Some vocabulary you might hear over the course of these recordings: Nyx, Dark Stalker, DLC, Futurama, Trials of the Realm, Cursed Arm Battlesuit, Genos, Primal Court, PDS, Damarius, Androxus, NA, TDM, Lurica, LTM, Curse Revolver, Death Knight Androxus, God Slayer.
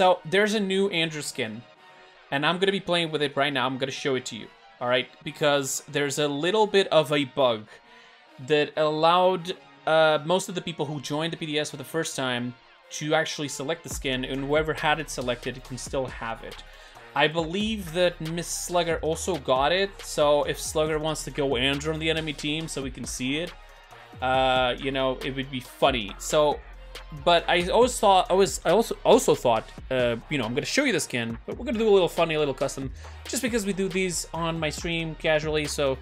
So there's a new Andrew skin, and I'm gonna be playing with it right now. I'm gonna show it to you, all right? Because there's a little bit of a bug that allowed most of the people who joined the PDS for the first time to actually select the skin, and whoever had it selected can still have it. I believe that Miss Slugger also got it, so if Slugger wants to go Andrew on the enemy team so we can see it, you know, it would be funny. So, but I always thought, I also thought, you know, I'm gonna show you the skin, but we're gonna do a little funny, a little custom, just because we do these on my stream casually. So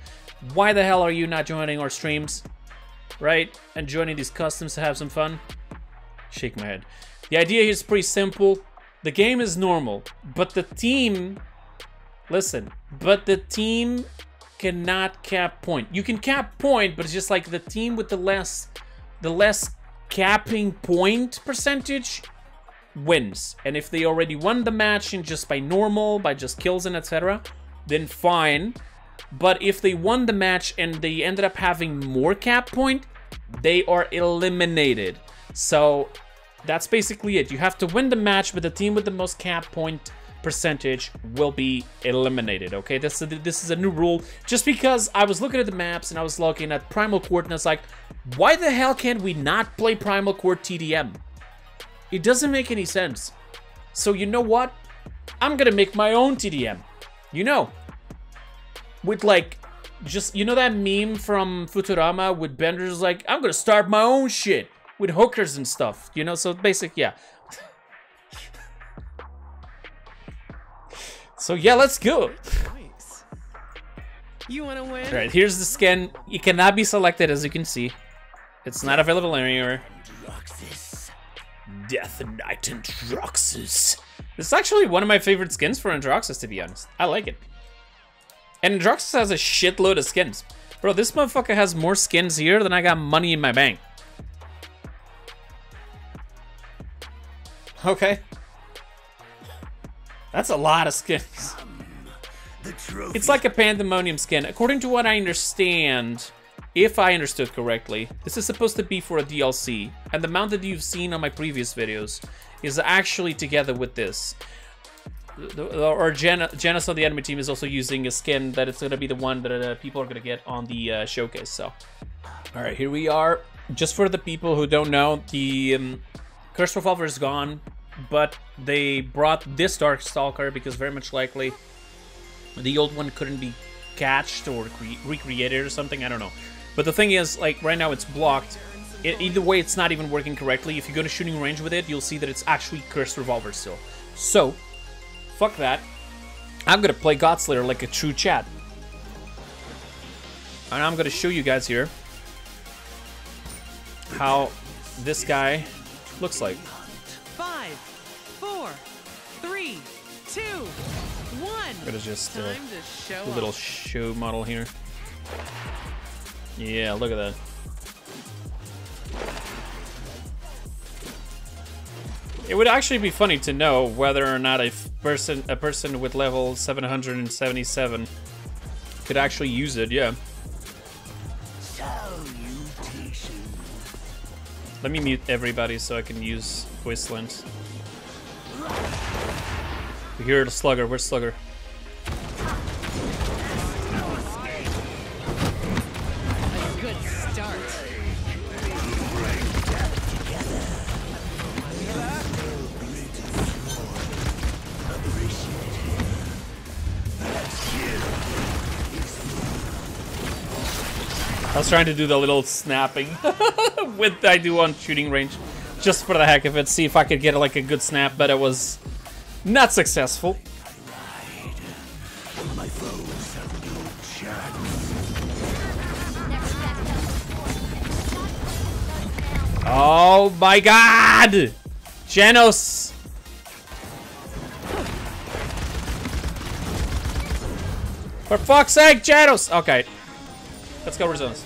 why the hell are you not joining our streams, right? And joining these customs to have some fun? Shake my head. The idea here is pretty simple. The game is normal, but the team, listen, but the team cannot cap point. You can cap point, but it's just like the team with the less capping point percentage wins. And if they already won the match and just by normal, by just kills and etc., then fine. But if they won the match and they ended up having more cap point, they are eliminated. So that's basically it. You have to win the match, but the team with the most cap point percentage will be eliminated, okay? This is a new rule. Just because I was looking at the maps and I was looking at Primal Court and I was like, why the hell can we not play Primal Court TDM? It doesn't make any sense. So you know what? I'm gonna make my own TDM, you know? With like, just, you know that meme from Futurama with Bender's like, I'm gonna start my own shit. With hookers and stuff, you know, so basic, yeah. So yeah, let's go. Nice. You wanna win? All right, here's the skin. It cannot be selected, as you can see. It's not available anywhere. Androxus. Death Knight Androxus. This is actually one of my favorite skins for Androxus, to be honest. I like it. And Androxus has a shitload of skins. Bro, this motherfucker has more skins here than I got money in my bank. Okay. That's a lot of skins. It's like a pandemonium skin. According to what I understand, if I understood correctly, this is supposed to be for a DLC. And the mount that you've seen on my previous videos is actually together with this. Or Genos on the enemy team is also using a skin that it's going to be the one that people are going to get on the showcase. So, all right, here we are. Just for the people who don't know, the Curse Revolver is gone, but they brought this Dark Stalker because very much likely the old one couldn't be catched or recreated or something, I don't know. But the thing is, like, right now it's blocked. Either way, it's not even working correctly. If you go to shooting range with it, you'll see that it's actually Cursed Revolver still. So, fuck that. I'm gonna play God Slayer like a true chat. And I'm gonna show you guys here how this guy looks like. 5, 4, 3, 2, 1. I'm gonna just do a little show model here. Yeah, look at that. It would actually be funny to know whether or not a person with level 777 could actually use it. Yeah. Let me mute everybody so I can use Wastelands. We hear the Slugger. Where's Slugger? A good start. I was trying to do the little snapping. With I do on shooting range, just for the heck of it, see if I could get like a good snap, but it was not successful. My foes have no chance. Oh my God, Genos! For fuck's sake, Genos! Okay, let's go Rezones.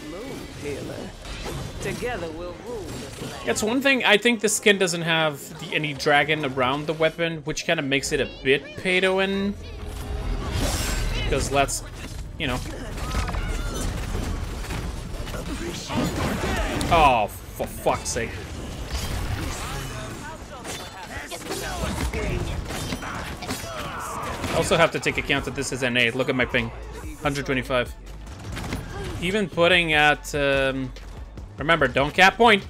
Together we'll rule this land. That's one thing. I think the skin doesn't have any dragon around the weapon, which kind of makes it a bit pedo-in. Because let's, you know. Oh, for fuck's sake. I also have to take account that this is NA. Look at my ping. 125. Even putting at... remember, don't cap point.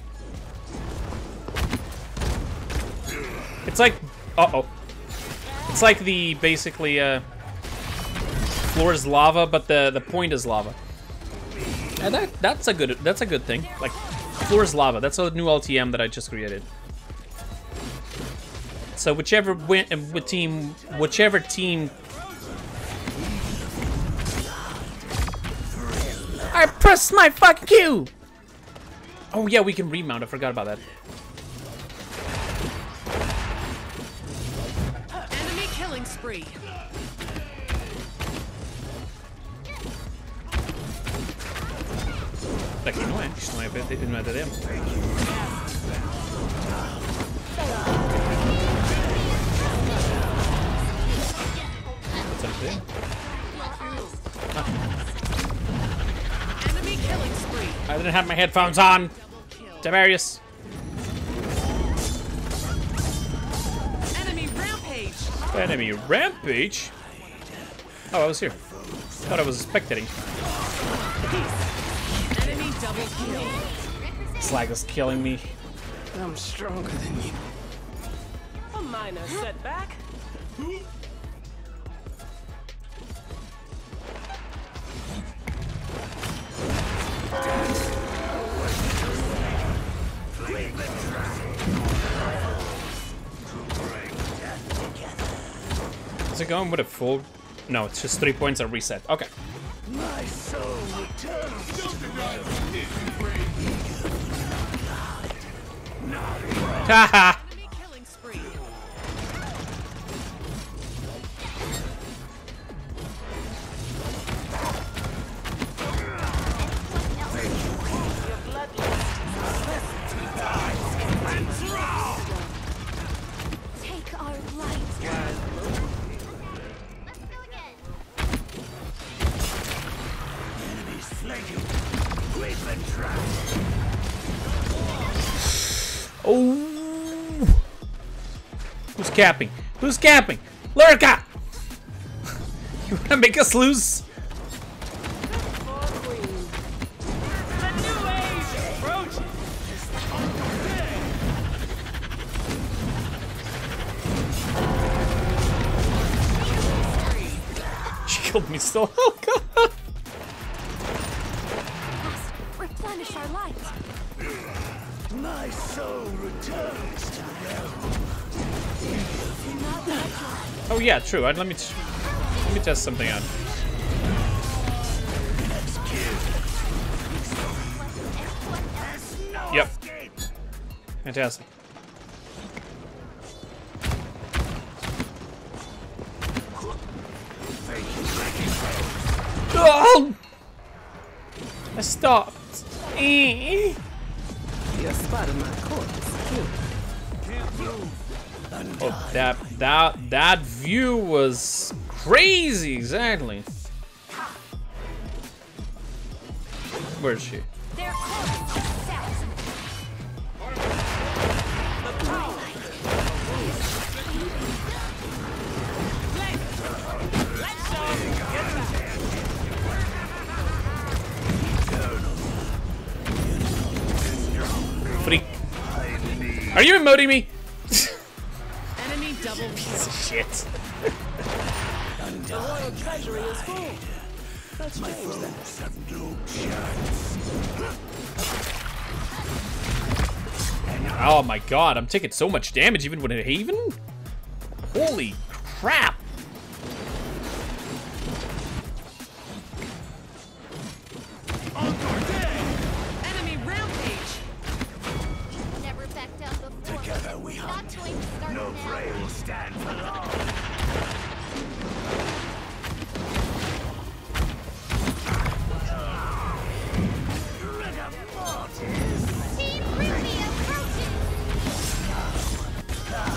It's like... Uh-oh. It's like the, basically, floor is lava, but the point is lava. And that's a good thing. Like, floor is lava. That's a new LTM that I just created. So whichever team I pressed my fucking Q! Oh yeah, we can remount, I forgot about that. Enemy killing spree. Так, ну я, что я опять этим надо делать? Something. Enemy killing spree. I didn't have my headphones on. Damarius. Enemy rampage. Enemy rampage. Oh, I was here. Thought I was spectating. Enemy double kill. Slag is killing me. I'm stronger than you. A minor setback. Is it going with a full? No, it's just 3 points are reset. Okay. My soul returns to the haha! Oh, who's capping? Who's capping? Lurica! You want to make us lose? She killed me so. Oh god! Replenish our lights. My soul returns to realm. Oh yeah, true. Let me test something out. Yep. Fantastic. Oh! I stopped. Your spot in my court is killed. Can't move. Oh, that view was crazy. Exactly. Where is she? Are you emoting me? Enemy double kill. Piece of shit. The royal treasury is full. Let's change that. Oh my god, I'm taking so much damage even with a haven? Holy crap! No prey will stand for long.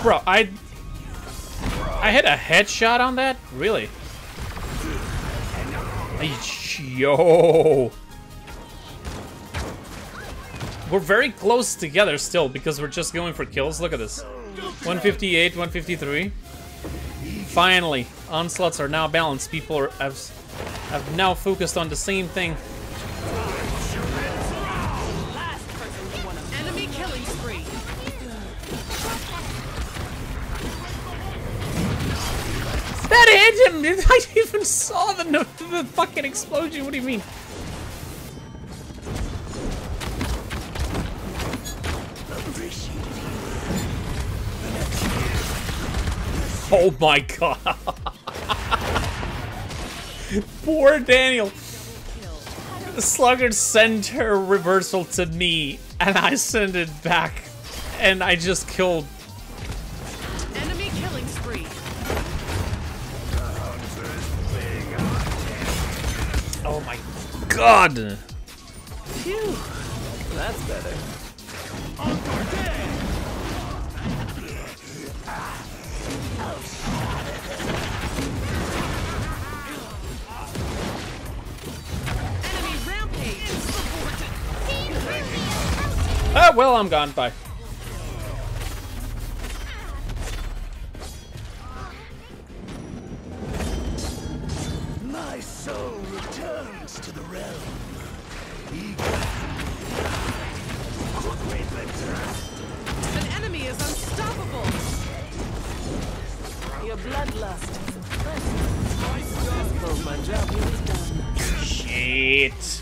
Bro, I hit a headshot on that? Really? Yo. We're very close together still because we're just going for kills. Look at this. 158, 153. Finally, onslaughts are now balanced. People are, have now focused on the same thing. That hit him! I even saw the fucking explosion. What do you mean? Oh my god! Poor Daniel. Sluggard sent her reversal to me, and I sent it back, and I just killed. Oh my god! Phew! That's better. Enemy rampage! Oh, well, I'm gone. Bye. Shit.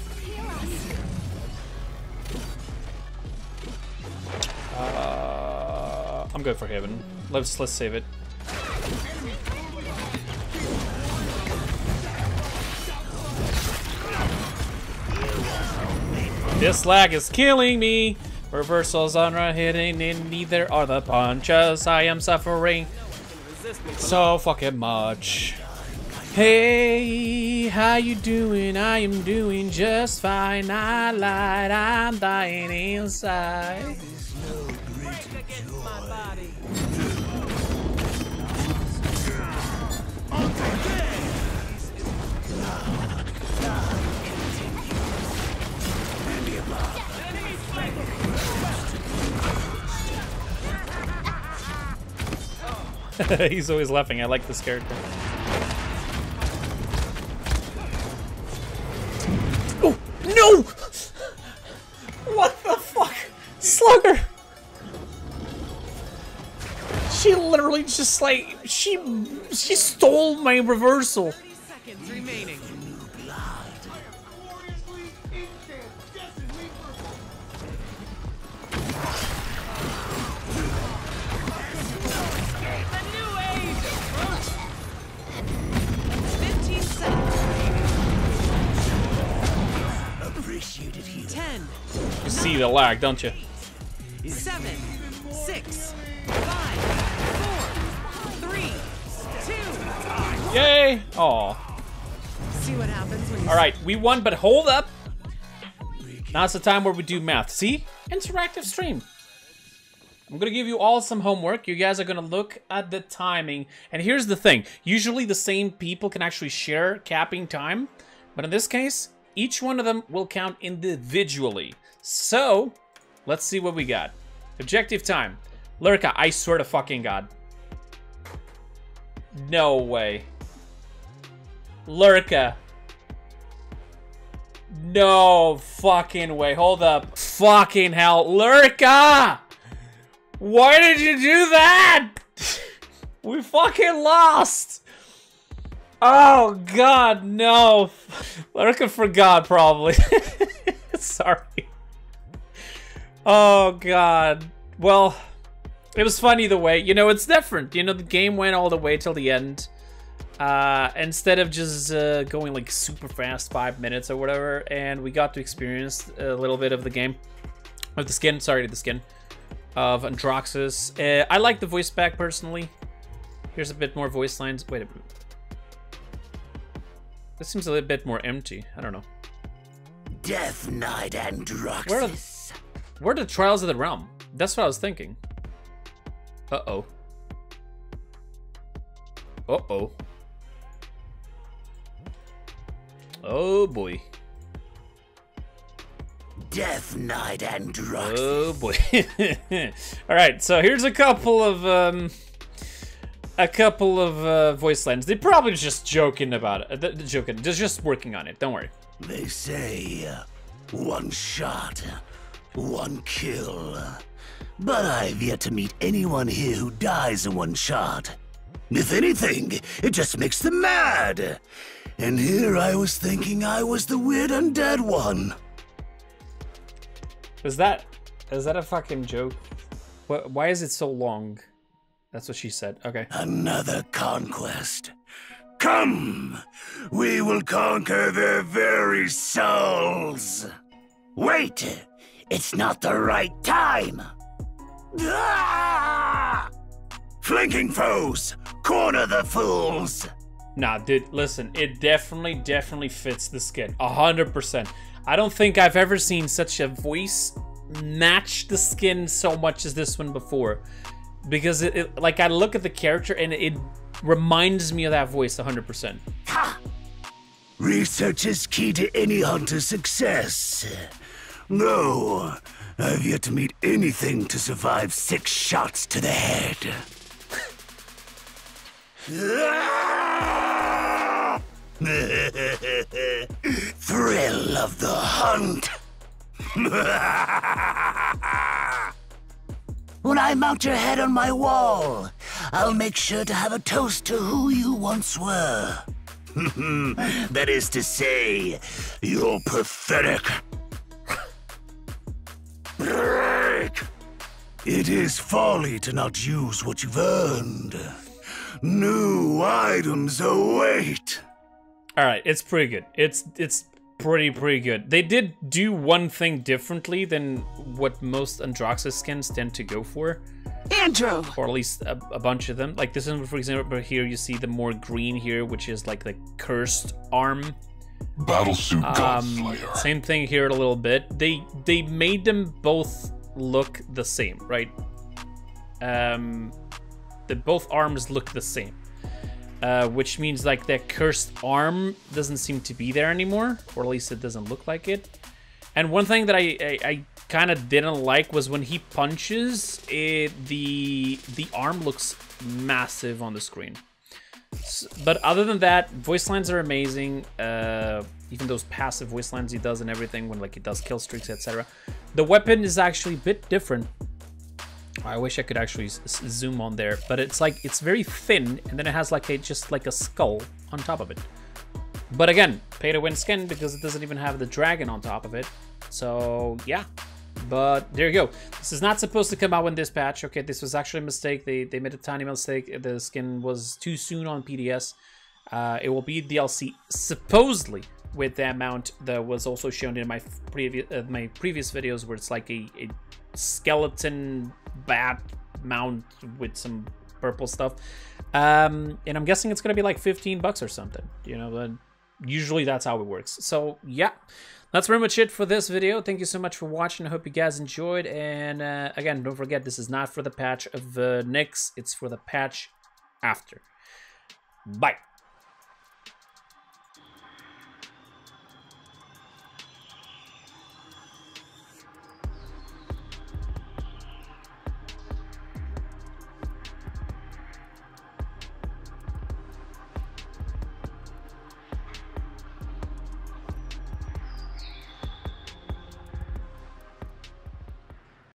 I'm good for heaven. Let's save it. This lag is killing me. Reversals are not hitting, and neither are the punches. I am suffering so fucking much. Hey, how you doing? I am doing just fine. I lied, I'm dying inside. He's always laughing. I like this character. Oh no! What the fuck, Slugger? She literally just like she stole my reversal. 30 seconds remaining. You see the lag, don't you? 7, 6, 5, 4, 3, 2. Yay! Aw. See what happens when you. All right, we won, but hold up. Now's the time where we do math. See? Interactive stream. I'm gonna give you all some homework. You guys are gonna look at the timing. And here's the thing: usually the same people can actually share capping time, but in this case, each one of them will count individually. So, let's see what we got. Objective time. Lurica, I swear to fucking god. No way. Lurica. No fucking way. Hold up. Fucking hell. Lurica! Why did you do that? We fucking lost! Oh god, no. Lurica forgot, probably. Sorry. Oh god. Well, it was fun either way. You know, it's different. You know, the game went all the way till the end. Instead of just going like super fast, 5 minutes or whatever. And we got to experience a little bit of the game. Of the skin, sorry, the skin. Of Androxus. I like the voice back, personally. Here's a bit more voice lines. Wait a minute. This seems a little bit more empty. I don't know. Death Knight Androxus. Where are the Trials of the Realm? That's what I was thinking. Uh-oh. Uh-oh. Oh, boy. Death Knight Androxus. Oh boy. All right, so here's a couple of voice lines. They're probably just joking about it. They're joking. They're just working on it. Don't worry. They say one shot, one kill. But I've yet to meet anyone here who dies in one shot. If anything, it just makes them mad. And here I was thinking I was the weird undead one. Is that a fucking joke? What, why is it so long? That's what she said. Okay. Another conquest. Come! We will conquer their very souls. Wait! It's not the right time! Ah! Flanking foes! Corner the fools! Nah, dude, listen. It definitely fits the skin. 100%. I don't think I've ever seen such a voice match the skin so much as this one before. Because, like, I look at the character and it reminds me of that voice 100%. Ha! Research is key to any hunter's success. No, I've yet to meet anything to survive 6 shots to the head. Thrill of the hunt. When I mount your head on my wall, I'll make sure to have a toast to who you once were. That is to say, you're pathetic. Break! It is folly to not use what you've earned. New items await. All right, it's pretty good. It's pretty good. They did do one thing differently than what most Androxus skins tend to go for. Andrew! Or at least a bunch of them. Like this one, for example, here you see the more green here, which is like the Cursed Arm Battlesuit God Slayer. Same thing here a little bit. They made them both look the same, right? Both arms look the same, which means like that cursed arm doesn't seem to be there anymore, or at least it doesn't look like it. And one thing that I kind of didn't like was when he punches, the arm looks massive on the screen. But other than that, voice lines are amazing. Even those passive voice lines he does and everything when like he does kill streaks, etc. The weapon is actually a bit different. I wish I could actually zoom on there, but it's like it's very thin, and then it has like just like a skull on top of it. But again, pay to win skin because it doesn't even have the dragon on top of it. So yeah. But there you go. This is not supposed to come out in this patch. Okay, this was actually a mistake. They made a tiny mistake. The skin was too soon on PDS. It will be DLC supposedly with the amount that was also shown in my previous videos, where it's like a skeleton bat mount with some purple stuff. And I'm guessing it's gonna be like $15 or something. You know, but usually that's how it works. So yeah. That's pretty much it for this video. Thank you so much for watching. I hope you guys enjoyed. And again, don't forget, this is not for the patch of Nyx. It's for the patch after. Bye.